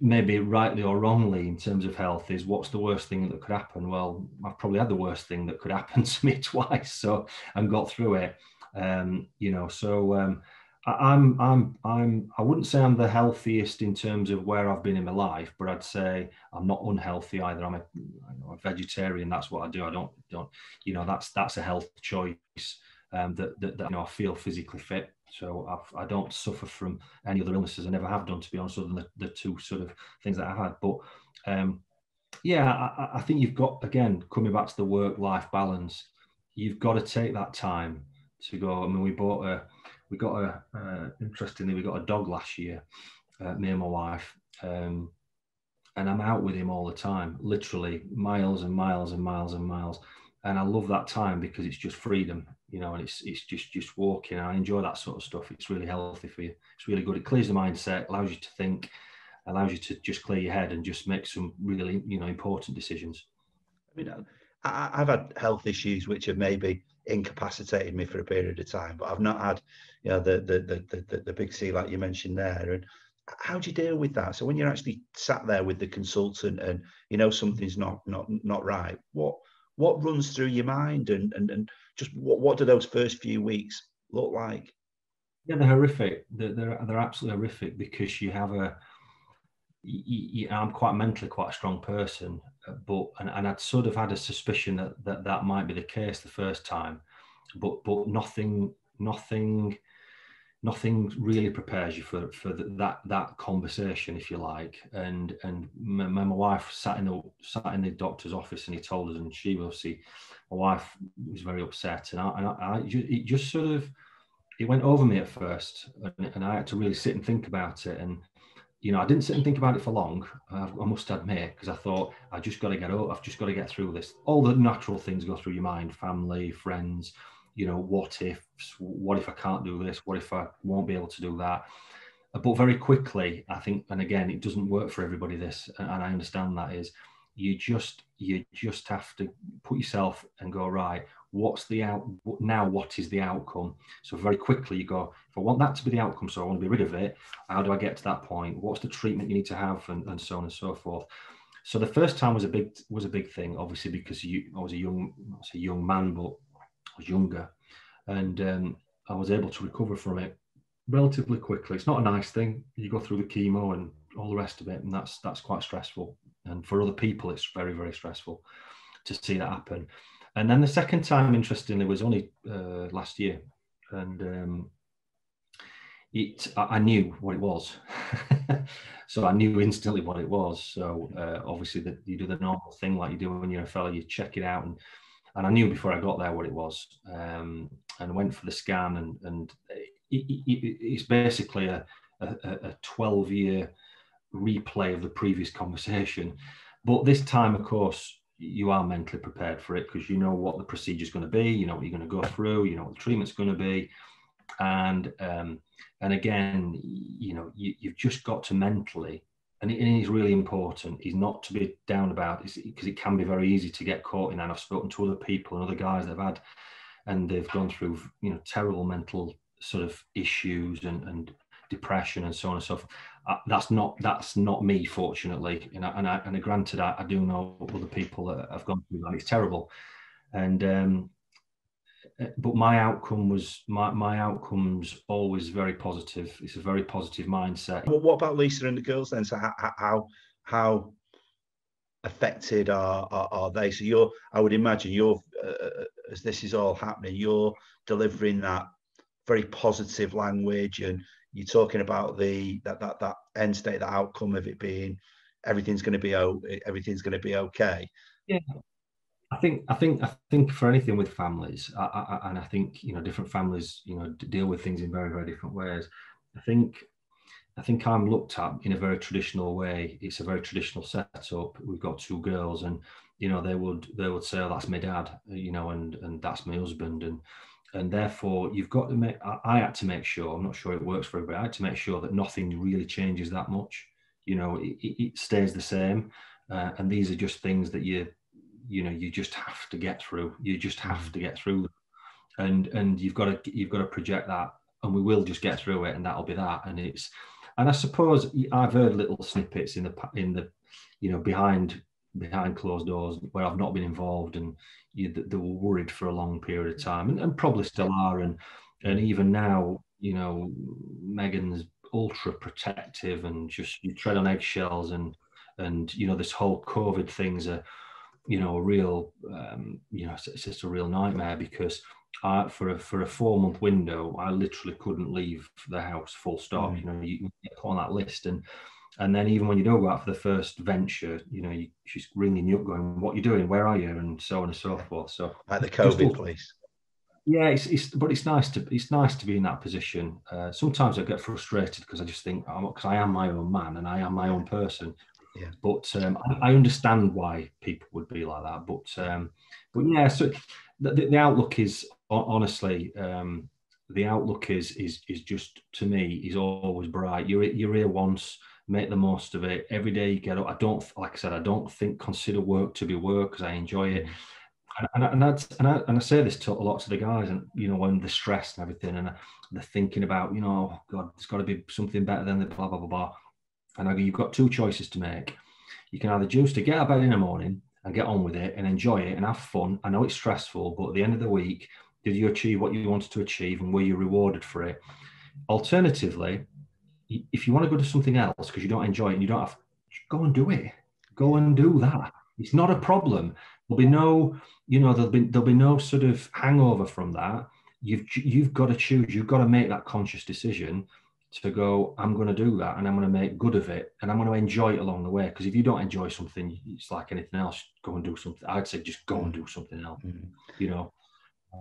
maybe rightly or wrongly in terms of health is, what's the worst thing that could happen? Well, I've probably had the worst thing that could happen to me twice, so, and got through it. Um, you know, so um, I, I'm, I'm, I'm, I wouldn't say I'm the healthiest in terms of where I've been in my life, but I'd say I'm not unhealthy either. I'm a, I'm a vegetarian. That's what I do. I don't, don't, you know, that's, that's a health choice, um, that, that, that, you know, I feel physically fit. So I've, I don't suffer from any other illnesses. I never have done, to be honest, other than the, the two sort of things that I had. But um, yeah, I, I think you've got, again, coming back to the work-life balance, you've got to take that time to go. I mean, we bought a, we got a, uh, interestingly, we got a dog last year, uh, me and my wife, um, and I'm out with him all the time, literally miles and miles and miles and miles. And I love that time because it's just freedom, you know, and it's it's just just walking. I enjoy that sort of stuff. It's really healthy for you. It's really good. It clears the mindset, allows you to think, allows you to just clear your head and just make some really, you know, important decisions. I mean, I, I've had health issues which have maybe incapacitated me for a period of time, but I've not had, you know, the the the the, the big C like you mentioned there. And how do you deal with that? So when you're actually sat there with the consultant and you know something's not not not right, what What runs through your mind, and, and, and just what, what do those first few weeks look like? Yeah, they're horrific. They're, they're, they're absolutely horrific because you have a, you, you, I'm quite mentally quite a strong person, but, and, and I'd sort of had a suspicion that, that that might be the case the first time, but, but nothing, nothing, nothing really prepares you for, for that, that conversation, if you like. And, and my, my wife sat in the, sat in the doctor's office and he told us, and she will see, my wife was very upset. And I, and I, I it just sort of, it went over me at first, and, and I had to really sit and think about it. And, you know, I didn't sit and think about it for long, I, I must admit, because I thought I just got to get up. I've just got to get through this. All the natural things go through your mind, family, friends, you know, what ifs, what if I can't do this? What if I won't be able to do that? But very quickly, I think, and again, it doesn't work for everybody, this, and I understand that, is you just, you just have to put yourself and go, right, what's the out, now what is the outcome? So very quickly you go, if I want that to be the outcome, so I want to be rid of it, how do I get to that point? What's the treatment you need to have? And, and so on and so forth. So the first time was a big, was a big thing, obviously, because you, I was a young, I was a young man, but was younger, and um, I was able to recover from it relatively quickly. It's not a nice thing. You go through the chemo and all the rest of it, and that's that's quite stressful. And for other people, it's very, very stressful to see that happen. And then the second time, interestingly, was only uh, last year, and um, it I, I knew what it was. So I knew instantly what it was. So uh, obviously, that you do the normal thing like you do when you're a fella, you check it out. And And I knew before I got there what it was, um, and went for the scan. And, and it, it, it's basically a, a, a twelve-year replay of the previous conversation. But this time, of course, you are mentally prepared for it because you know what the procedure is going to be, you know what you're going to go through, you know what the treatment's going to be. And um, and again, you know, you, you've just got to mentally, and it is really important, is not to be down about it, because it can be very easy to get caught in. And I've spoken to other people and other guys that have had, and they've gone through, you know, terrible mental sort of issues and, and depression and so on and so forth. Uh, that's not that's not me, fortunately. And I, and, I, and granted, I, I do know other people that have gone through that. It's terrible. And um, but my outcome was my, my outcome's always very positive. It's a very positive mindset. Well, what about Lisa and the girls then? So how how, how affected are, are are they? So you're, I would imagine you're, uh, as this is all happening, you're delivering that very positive language, and you're talking about the that that that end state, the outcome of it being everything's going to be everything's going to be okay. Yeah. I think I think I think for anything with families, I, I, and I think, you know, different families, you know, deal with things in very, very different ways. I think I think I'm looked at in a very traditional way. It's a very traditional setup. We've got two girls, and you know they would they would say, oh, that's my dad, you know, and and that's my husband, and and therefore you've got to make. I, I had to make sure. I'm not sure it works for everybody. I had to make sure that nothing really changes that much. You know, it, it stays the same, uh, and these are just things that you. you know, you just have to get through, you just have to get through. And, and you've got to, you've got to project that, and we will just get through it, and that'll be that. And it's, And I suppose I've heard little snippets in the in the you know behind behind closed doors where I've not been involved, and you, they were worried for a long period of time, and, and probably still are, and and even now, you know, Megan's ultra protective and just you tread on eggshells, and and you know this whole COVID thing's a you know a real um, you know it's, it's just a real nightmare, because I, for a for a four month window I literally couldn't leave the house, full stop. Mm. You know, you get on that list, and and then even when you know about for the first venture, you know, you, she's ringing you up going, "What are you doing? Where are you?" and so on and so forth. So like the COVID police. Yeah, it's, it's but it's nice to it's nice to be in that position. Uh, sometimes I get frustrated because I just think, because I am my own man and I am my own person. Yeah. But um, I, I understand why people would be like that. But um, but yeah, so the, the outlook is honestly um, the outlook is is is just, to me, is always bright. You're you're here once, make the most of it. Every day you get up. I don't like I said I don't think consider work to be work, because I enjoy it. And I, and, I, and, I, and I say this to a lot of the guys, and you know, when they're stressed and everything, and they're thinking about, you know, oh God, there's got to be something better than the blah, blah, blah, blah. And I go, you've got two choices to make. You can either choose to get out of bed in the morning and get on with it and enjoy it and have fun. I know it's stressful, but at the end of the week, did you achieve what you wanted to achieve and were you rewarded for it? Alternatively, if you want to go to something else because you don't enjoy it and you don't have, go and do it. Go and do that. It's not a problem. There'll be no, you know, there'll be there'll be no sort of hangover from that. You've you've got to choose. You've got to make that conscious decision to go, I'm going to do that, and I'm going to make good of it, and I'm going to enjoy it along the way. Because if you don't enjoy something, it's like anything else. Go and do something. I'd say just go and do something else. Mm-hmm. You know.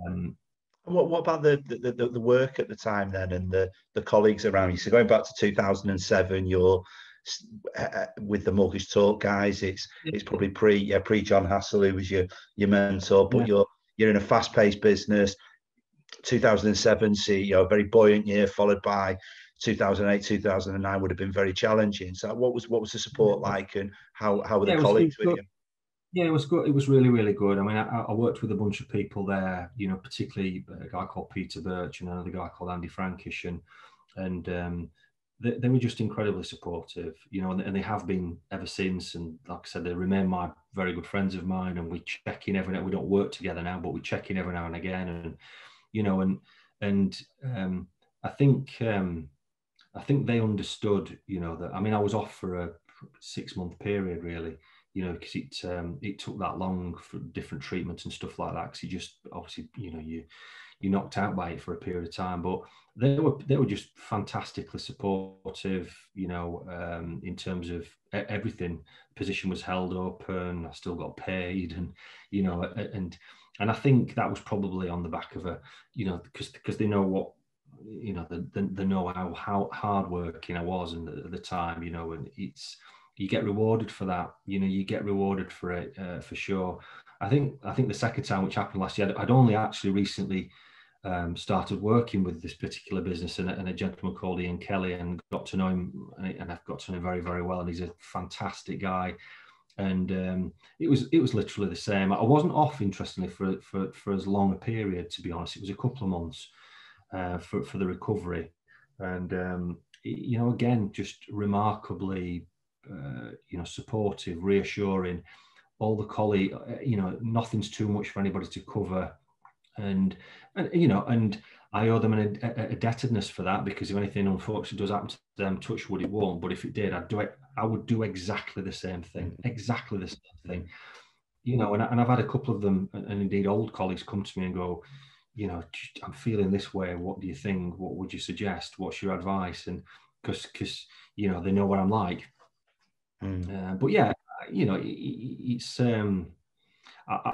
Um, what what about the, the the the work at the time then, and the the colleagues around you? So going back to two thousand seven, you're with the Mortgage Talk guys, it's it's probably pre yeah pre John Hassel, who was your your mentor, but yeah. you're you're in a fast paced business. two thousand seven C E O, very buoyant year, followed by two thousand eight, two thousand nine would have been very challenging. So what was what was the support like, and how how were yeah, the colleagues with you? Yeah, it was good. It was really, really good. I mean, I, I worked with a bunch of people there, you know, particularly a guy called Peter Birch and another guy called Andy Frankish, and and um They, they were just incredibly supportive, you know, and, and they have been ever since. And like I said, they remain my very good friends of mine, and we check in every now. We don't work together now, but we check in every now and again. And you know, and and um, I think um, I think they understood, you know, that. I mean, I was off for a six month period, really, you know, because it um, it took that long for different treatments and stuff like that. Because you just obviously, you know, you. you're knocked out by it for a period of time, but they were they were just fantastically supportive, you know, um, in terms of everything. Position was held up, and I still got paid, and you know, and and I think that was probably on the back of a, you know, because because they know what, you know, they, they know how how hard working I was, and at the time, you know, and it's you get rewarded for that, you know, you get rewarded for it uh, for sure. I think I think the second time, which happened last year, I'd, I'd only actually recently um, started working with this particular business, and, and a gentleman called Ian Kelly, and got to know him, and I've got to know him very, very well, and he's a fantastic guy. And um, it was it was literally the same. I wasn't off, interestingly, for for for as long a period, to be honest. It was a couple of months uh, for for the recovery, and um, you know, again, just remarkably, uh, you know, supportive, reassuring. All the colleague, you know, nothing's too much for anybody to cover, and and you know, and I owe them an a, a debtedness for that, because if anything unfortunately does happen to them, touch wood, it won't. But if it did, I'd do it. I would do exactly the same thing, exactly the same thing, you know. And and I've had a couple of them, and, and indeed old colleagues, come to me and go, you know, I'm feeling this way. What do you think? What would you suggest? What's your advice? And because because you know, they know what I'm like. Mm. Uh, but yeah. You know, it's um, I, I,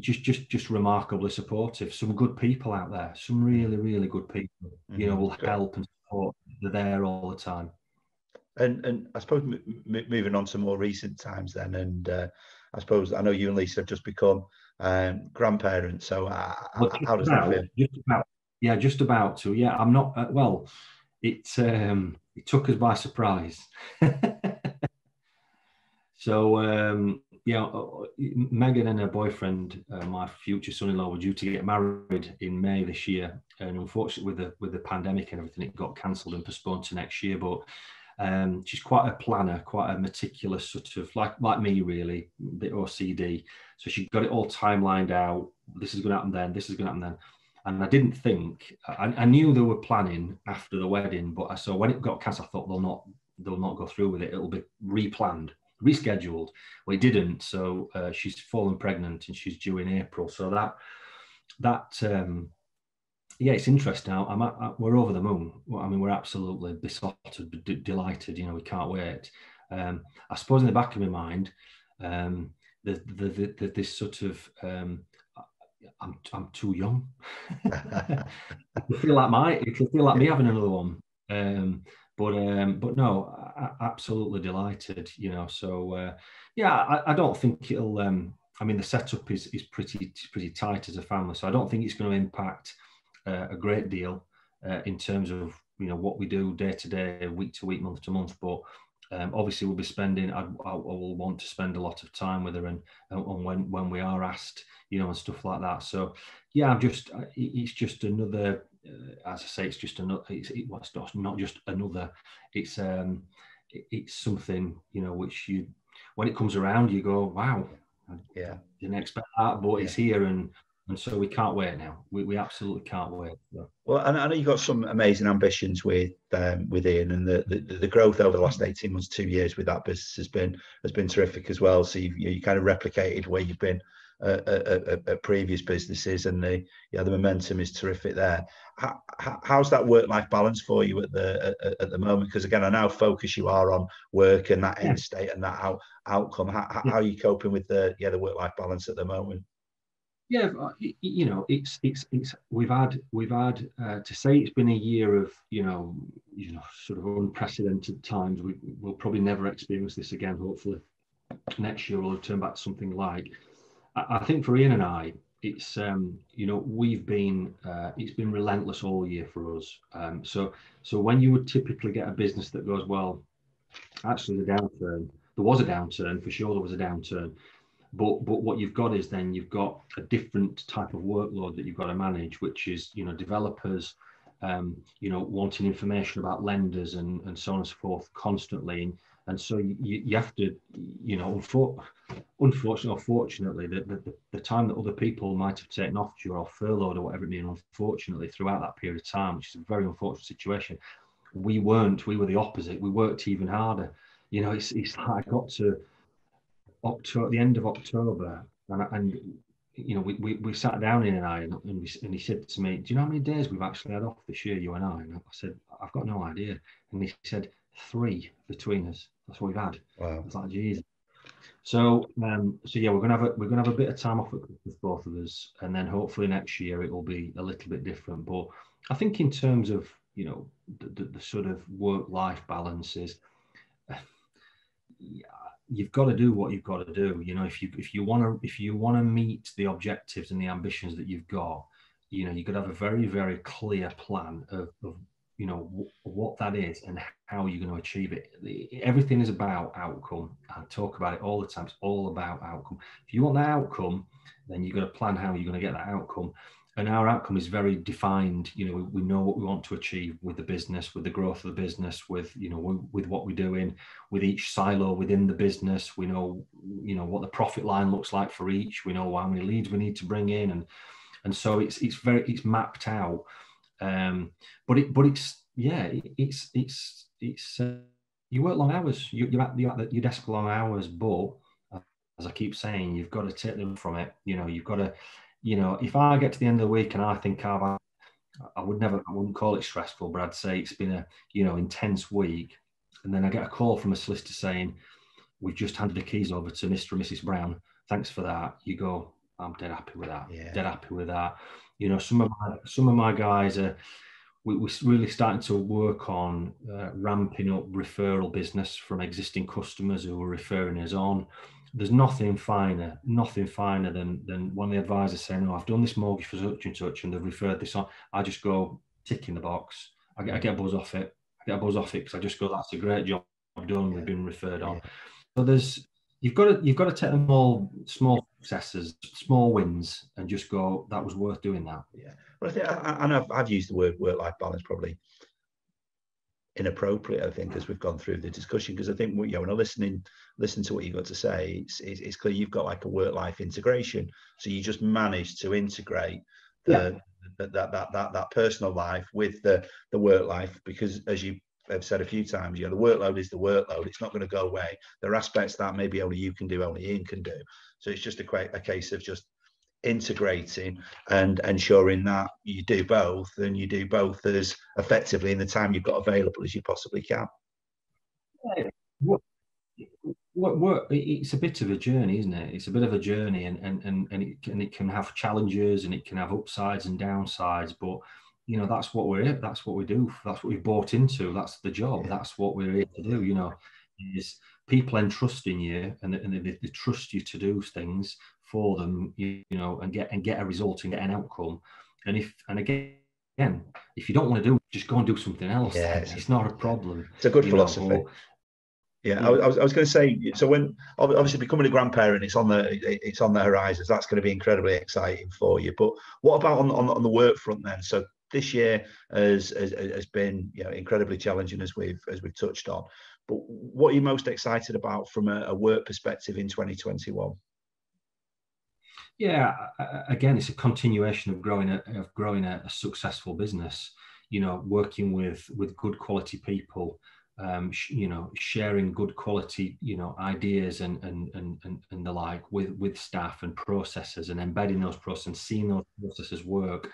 just just just remarkably supportive. Some good people out there. Some really really good people. Mm-hmm. You know, will help and support. They're there all the time. And and I suppose m moving on to more recent times then, and uh, I suppose I know you and Lisa have just become um, grandparents. So uh, well, how does about, that feel? Just about, yeah, just about to. Yeah, I'm not uh, well. It um, it took us by surprise. So um, yeah, Megan and her boyfriend, uh, my future son-in-law, were due to get married in May this year, and unfortunately, with the with the pandemic and everything, it got cancelled and postponed to next year. But um, she's quite a planner, quite a meticulous sort of like like me, really, a bit O C D. So she got it all timelined out. This is going to happen then. This is going to happen then. And I didn't think I, I knew they were planning after the wedding, but I so when it got cancelled, I thought they'll not they'll not go through with it. It'll be replanned, rescheduled. Well, it didn't, so uh, she's fallen pregnant and she's due in April. So that that um, yeah, it's interesting. Now I'm at, I, we're over the moon. I mean, we're absolutely besotted, d delighted. You know, we can't wait. Um, I suppose in the back of my mind, um, the, the, the, the this sort of um, I'm I'm too young. It'll feel like my it'll feel like me having another one. Um, But um, but no, I, absolutely delighted, you know. So uh, yeah, I, I don't think it'll. Um, I mean, the setup is is pretty pretty tight as a family, so I don't think it's going to impact uh, a great deal uh, in terms of you know what we do day to day, week to week, month to month. But um, obviously, we'll be spending. I, I will want to spend a lot of time with her, and and when when we are asked, you know, and stuff like that. So yeah, I'm just. It's just another. Uh, as I say, it's just another. It's, it was not, not just another. It's um, it, it's something you know which you, when it comes around, you go, wow, yeah, didn't expect that, but yeah. It's here, and and so we can't wait now. We we absolutely can't wait. So. Well, and I know you've got some amazing ambitions with um, with Ian, and the, the the growth over the last eighteen months, two years with that business has been has been terrific as well. So you've, you you kind of replicated where you've been. Uh, uh, uh, uh, previous businesses, and the yeah the momentum is terrific there. How, how's that work-life balance for you at the uh, at the moment? Because again, I now focus you are on work and that end state and that out, outcome. How, how are you coping with the yeah the work-life balance at the moment? Yeah, you know, it's it's it's we've had we've had uh, to say it's been a year of you know you know sort of unprecedented times. We will probably never experience this again. Hopefully, next year we'll return back to something like. I think for Ian and I, it's um, you know we've been uh, it's been relentless all year for us. Um, so so when you would typically get a business that goes well, actually the downturn there was a downturn for sure there was a downturn, but but what you've got is then you've got a different type of workload that you've got to manage, which is you know developers, um, you know wanting information about lenders and and so on and so forth constantly. And, And so you, you have to, you know, unfortunately or fortunately, the, the, the time that other people might have taken off due or furloughed or whatever it means, unfortunately, throughout that period of time, which is a very unfortunate situation, we weren't, we were the opposite. We worked even harder. You know, it's, it's like I got to October, the end of October, and, and you know, we, we, we sat down in an eye and, and, we, and he said to me, do you know how many days we've actually had off this year, you and I? And I said, I've got no idea. And he said, three between us. That's what we've had. Wow. It's like, geez. So, um, so yeah, we're gonna have a, we're gonna have a bit of time off with both of us, and then hopefully next year it will be a little bit different. But I think in terms of you know the, the, the sort of work-life balances, uh, yeah, you've got to do what you've got to do. You know, if you if you want to if you want to meet the objectives and the ambitions that you've got, you know, you could have a very very clear plan of. of you know what that is and how you're going to achieve it. Everything is about outcome. I talk about it all the time. It's all about outcome. If you want that outcome, then you've got to plan how you're going to get that outcome. And our outcome is very defined. You know, we, we know what we want to achieve with the business, with the growth of the business, with you know we, with what we're doing, with each silo within the business. We know you know what the profit line looks like for each. We know how many leads we need to bring in, and and so it's it's very it's mapped out. Um, but it, but it's yeah, it, it's it's it's uh, you work long hours. You, you're at, you're at your desk long hours, but as I keep saying, you've got to take them from it. You know, you've got to, you know, if I get to the end of the week and I think I've, I, I would never, I wouldn't call it stressful, but I'd say it's been a you know intense week, and then I get a call from a solicitor saying, "We've just handed the keys over to Mister and Missus Brown. Thanks for that." You go, I'm dead happy with that. Yeah. Dead happy with that. You know, some of my, some of my guys are we, we're really starting to work on uh, ramping up referral business from existing customers who are referring us on. There's nothing finer, nothing finer than than one of the advisors saying, "Oh, I've done this mortgage for such and such, and they've referred this on." I just go tick in the box. I get I get a buzz off it. I get a buzz off it because I just go, "That's a great job I've done. Yeah. We've been referred on." Yeah. So there's. you've got to you've got to take them all, small successes, small wins, and just go, that was worth doing that. Yeah. Well, I think I, I know I've used the word work-life balance probably inappropriate, I think, as we've gone through the discussion, because I think, you know, when I listening listen to what you've got to say, it's, it's, it's clear you've got like a work-life integration, so you just manage to integrate the, yeah. the that that that that personal life with the the work life, because as you have said a few times, you know, the workload is the workload, it's not going to go away. There are aspects that maybe only you can do, only Ian can do, so it's just a, a case of just integrating and ensuring that you do both, and you do both as effectively in the time you've got available as you possibly can. What, what, what, it's a bit of a journey, isn't it? It's a bit of a journey, and and and, and, it, and it can have challenges, and it can have upsides and downsides, but you know, that's what we're that's what we do, that's what we've bought into, that's the job, yeah. That's what we're here to do, you know, is people entrusting you, and, and they, they trust you to do things for them, you know, and get and get a result and get an outcome. And if and again, again if you don't want to do, just go and do something else. Yeah, it's, it's not a problem. It's a good philosophy. Know, or, yeah, yeah. I, I was I was going to say. So when obviously becoming a grandparent, it's on the it's on the horizons. That's going to be incredibly exciting for you. But what about on on, on the work front then? So this year has, has has been, you know, incredibly challenging, as we've as we've touched on. But what are you most excited about from a, a work perspective in twenty twenty-one? Yeah, again, it's a continuation of growing a of growing a, a successful business. You know, working with with good quality people. Um, sh you know, sharing good quality, you know, ideas and and and and the like with with staff and processes, and embedding those processes, and seeing those processes work.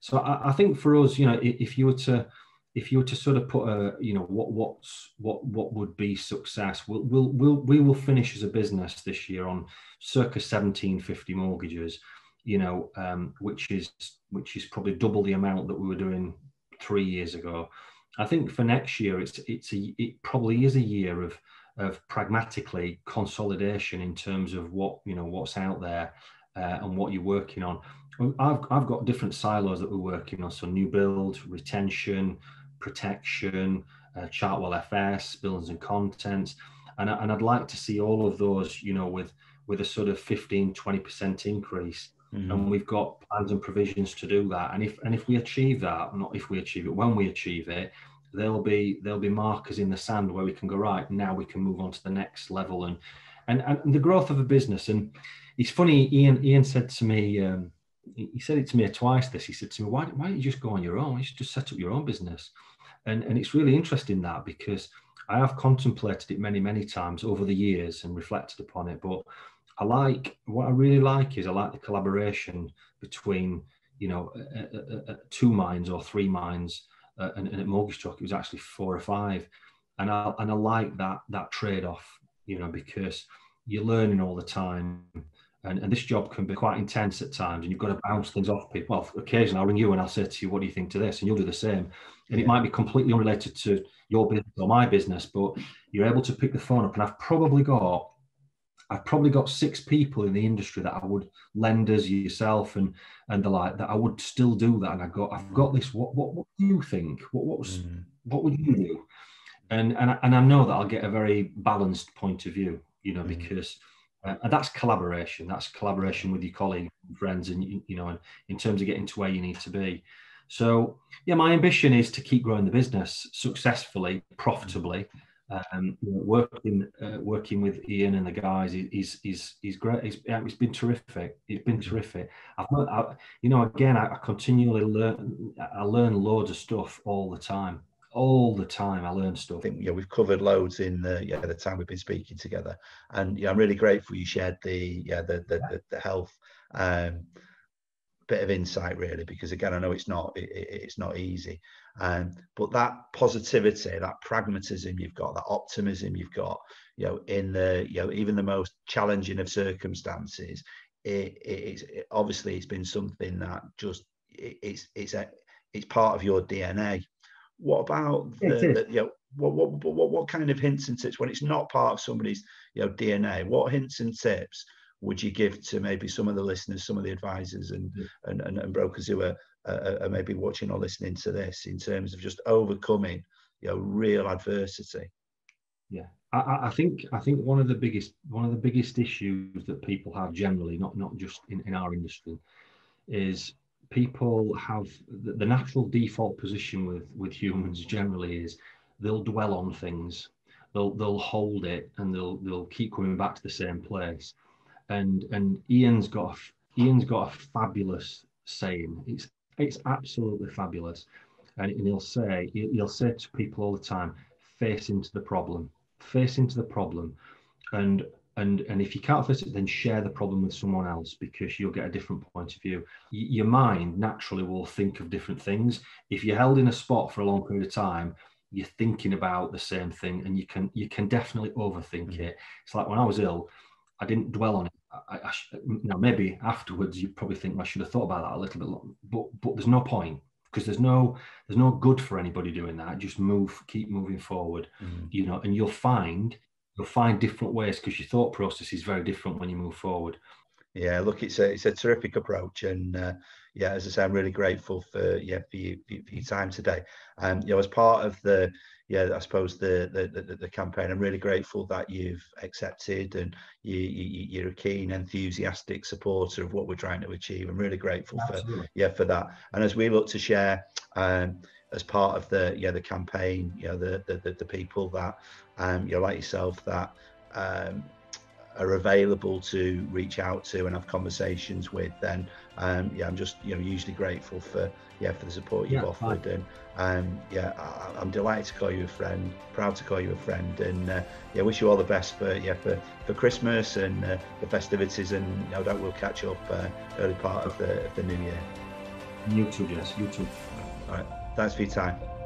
So I, I think for us, you know, if you were to if you were to sort of put a, you know, what what's what what would be success, we'll we'll, we'll we will finish as a business this year on circa seventeen fifty mortgages, you know, um which is which is probably double the amount that we were doing three years ago. I think for next year, it's it's a it probably is a year of of pragmatically consolidation in terms of what, you know, what's out there, uh, and what you're working on. I've, I've got different silos that we're working on, so new build, retention, protection, uh, Chartwell F S, buildings and contents, and, and I'd like to see all of those, you know, with with a sort of fifteen, twenty percent increase, mm-hmm. and we've got plans and provisions to do that. And if and if we achieve that, not if we achieve it, when we achieve it, there'll be there'll be markers in the sand where we can go, right, now we can move on to the next level, and and and the growth of a business. And it's funny, Ian Ian said to me. Um, He said it to me twice. This he said to me, "Why, why don't you just go on your own? You should just set up your own business." And and it's really interesting that, because I have contemplated it many many times over the years and reflected upon it. But I like what I really like is I like the collaboration between, you know, a, a, a two minds or three minds, uh, and, and at Mortgage Talk it was actually four or five, and I and I like that that trade off, you know, because you're learning all the time. And, and this job can be quite intense at times, and you've got to bounce things off people. Well, occasionally I'll ring you and I'll say to you, what do you think to this? And you'll do the same. And yeah. It might be completely unrelated to your business or my business, but you're able to pick the phone up. And I've probably got, I've probably got six people in the industry that I would, lenders, yourself and and the like, that I would still do that. And I got, I've got this, what what, what do you think? What what was, mm-hmm. what would you do? And, and, I, and I know that I'll get a very balanced point of view, you know, mm-hmm. because... Uh, and that's collaboration. That's collaboration with your colleagues and friends, and you, you know, and in terms of getting to where you need to be. So, yeah, my ambition is to keep growing the business successfully, profitably. Um, you know, working, uh, working with Ian and the guys is is is great. It's, it's been terrific. It's been terrific. I've, I, you know, again, I, I continually learn. I learn loads of stuff all the time. all the time I learn stuff. I think, yeah, we've covered loads in the yeah the time we've been speaking together, and yeah, I'm really grateful you shared the yeah the the, the, the health um bit of insight, really, because again, I know it's not it, it's not easy, um but that positivity, that pragmatism you've got, that optimism you've got, you know, in the you know even the most challenging of circumstances, it, it, it's it, obviously it's been something that just it, it's it's a it's part of your D N A. What about the, the you know what, what what what kind of hints and tips, when it's not part of somebody's you know D N A, what hints and tips would you give to maybe some of the listeners, some of the advisors and mm-hmm. and, and and brokers who are, are are maybe watching or listening to this, in terms of just overcoming you know real adversity? Yeah, I, I think I think one of the biggest one of the biggest issues that people have generally, not not just in, in our industry, is people have the, the natural default position with with humans generally is they'll dwell on things, they'll they'll hold it, and they'll they'll keep coming back to the same place. And and Ian's got a, Ian's got a fabulous saying. It's it's absolutely fabulous, and, and he'll say he'll say to people all the time, face into the problem. Face into the problem, and and and if you can't face it, then share the problem with someone else, because you'll get a different point of view. Y- your mind naturally will think of different things. If you're held in a spot for a long period of time, you're thinking about the same thing, and you can you can definitely overthink mm-hmm. it. It's like when I was ill, I didn't dwell on it. I, I sh- now maybe afterwards you probably think I should have thought about that a little bit longer, but but there's no point. Because there's no there's no good for anybody doing that. Just move, keep moving forward, mm-hmm. you know, and you'll find you'll find different ways, because your thought process is very different when you move forward. Yeah, look, it's a it's a terrific approach, and uh, yeah, as I say, I'm really grateful for yeah for, you, for your time today. Um, you know, as part of the yeah, I suppose the the the, the campaign, I'm really grateful that you've accepted, and you, you you're a keen, enthusiastic supporter of what we're trying to achieve. I'm really grateful Absolutely. for yeah for that. And as we look to share um, as part of the yeah the campaign, you know, the the the, the people that um, you know, like yourself, that um, are available to reach out to and have conversations with, then um yeah I'm just you know usually grateful for yeah for the support you've yeah, offered fine. and um yeah I, I'm delighted to call you a friend, proud to call you a friend, and uh, yeah wish you all the best for yeah for for Christmas and uh, the festivities, and no doubt we'll catch up uh, early part of the, of the new year. You too, Jess. You too. All right, thanks for your time.